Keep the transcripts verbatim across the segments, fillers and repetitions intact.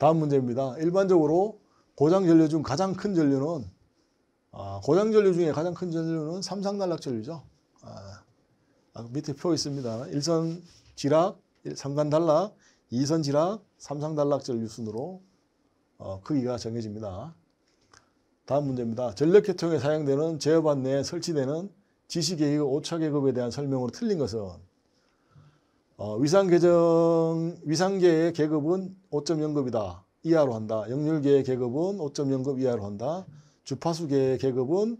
다음 문제입니다. 일반적으로 고장전류 중 가장 큰 전류는 아, 고장전류 중에 가장 큰 전류는 삼상단락전류죠. 아, 밑에 표 있습니다. 일선 지락, 삼단 단락, 이선 지락, 삼상 단락 전류 순으로 어, 크기가 정해집니다. 다음 문제입니다. 전력계통에 사용되는 제어반 내에 설치되는 지시계의 오차계급에 대한 설명으로 틀린 것은 어, 위상계정, 위상계의 계급은 오 점 영 급이다. 이하로 한다. 역률계의 계급은 오 점 영 급 이하로 한다. 주파수계의 계급은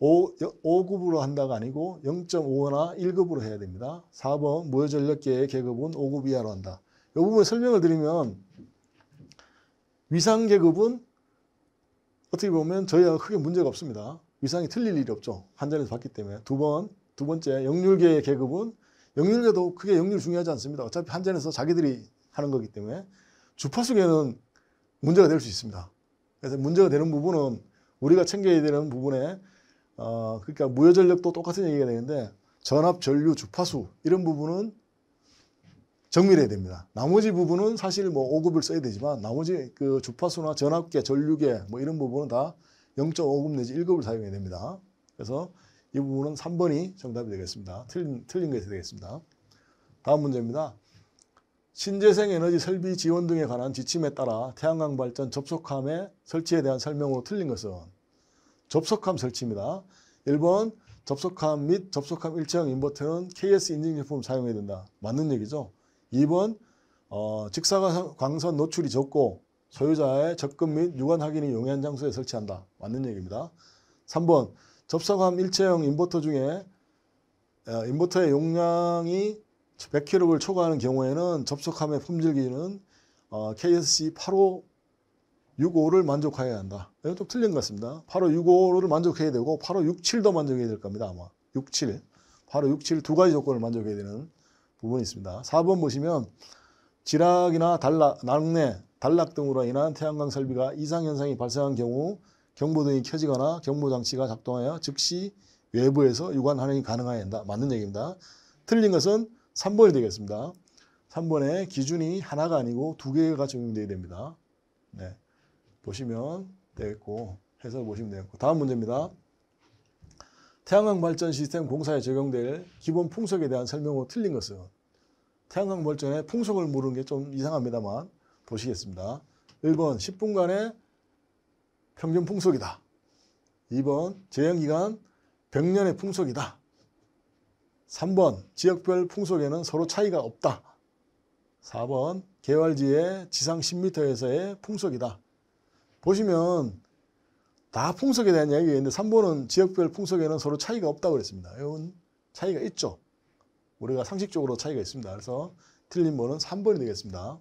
오, 오 급으로 한다가 아니고 영 점 오나 일 급으로 해야 됩니다. 사 번 무효전력계의 계급은 오 급 이하로 한다. 이 부분을 설명을 드리면 위상계급은 어떻게 보면 저희가 크게 문제가 없습니다. 위상이 틀릴 일이 없죠. 한전에서 봤기 때문에. 두 번, 두 번째 역률계의 계급은 역률계도 크게 역률 중요하지 않습니다. 어차피 한전에서 자기들이 하는 거기 때문에. 주파수계는 문제가 될 수 있습니다. 그래서 문제가 되는 부분은 우리가 챙겨야 되는 부분에 어, 그러니까 무효전력도 똑같은 얘기가 되는데 전압, 전류, 주파수 이런 부분은 정밀해야 됩니다. 나머지 부분은 사실 뭐 오 급을 써야 되지만 나머지 그 주파수나 전압계, 전류계 뭐 이런 부분은 다 영 점 오 급 내지 일 급을 사용해야 됩니다. 그래서 이 부분은 삼 번이 정답이 되겠습니다. 틀린, 틀린 것이 되겠습니다. 다음 문제입니다. 신재생에너지 설비 지원 등에 관한 지침에 따라 태양광 발전 접속함의 설치에 대한 설명으로 틀린 것은 접속함 설치입니다. 일 번 접속함 및 접속함 일체형 인버터는 케이에스 인증 제품 사용해야 된다. 맞는 얘기죠. 이 번 어, 직사광선 노출이 적고 소유자의 접근 및 유관 확인이 용이한 장소에 설치한다. 맞는 얘기입니다. 삼 번 접속함 일체형 인버터 중에 어, 인버터의 용량이 백 킬로와트를 초과하는 경우에는 접속함의 품질 기준은 어, 케이에스씨 팔오육오를 만족해야 한다. 이건 좀 틀린 것 같습니다. 팔오육오를 만족해야 되고 팔오육칠도 만족해야 될 겁니다. 아마 육칠, 팔오육칠 두 가지 조건을 만족해야 되는 부분이 있습니다. 사 번 보시면 지락이나 단락, 낙뢰, 단락 등으로 인한 태양광 설비가 이상현상이 발생한 경우 경보등이 켜지거나 경보장치가 작동하여 즉시 외부에서 유관 환원이 가능해야 한다. 맞는 얘기입니다. 틀린 것은 삼 번이 되겠습니다. 삼 번에 기준이 하나가 아니고 두 개가 적용되어야 됩니다. 네. 보시면 되겠고 해서 보시면 되겠고 다음 문제입니다. 태양광 발전 시스템 공사에 적용될 기본 풍속에 대한 설명으로 틀린 것은 태양광 발전에 풍속을 물은 게 좀 이상합니다만 보시겠습니다. 일 번 십 분간의 평균 풍속이다. 이 번 제형기간 백 년의 풍속이다. 삼 번 지역별 풍속에는 서로 차이가 없다. 사 번 개활지의 지상 십 미터에서의 풍속이다. 보시면 다 풍속에 대한 이야기가 있는데 삼 번은 지역별 풍속에는 서로 차이가 없다고 그랬습니다. 이건 차이가 있죠. 우리가 상식적으로 차이가 있습니다. 그래서 틀린 번은 삼 번이 되겠습니다.